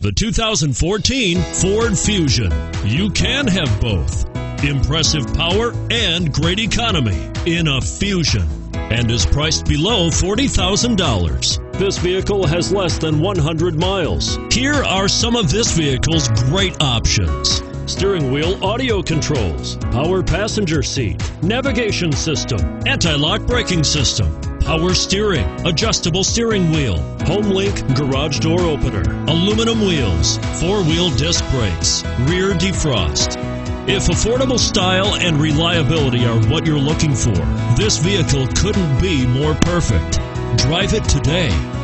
The 2014 Ford Fusion. You can have both. Impressive power and great economy in a Fusion, and is priced below $40,000. This vehicle has less than 100 miles. Here are some of this vehicle's great options: steering wheel audio controls, power passenger seat, navigation system, anti-lock braking system, power steering, adjustable steering wheel, HomeLink garage door opener, aluminum wheels, four-wheel disc brakes, rear defrost. If affordable style and reliability are what you're looking for, this vehicle couldn't be more perfect. Drive it today.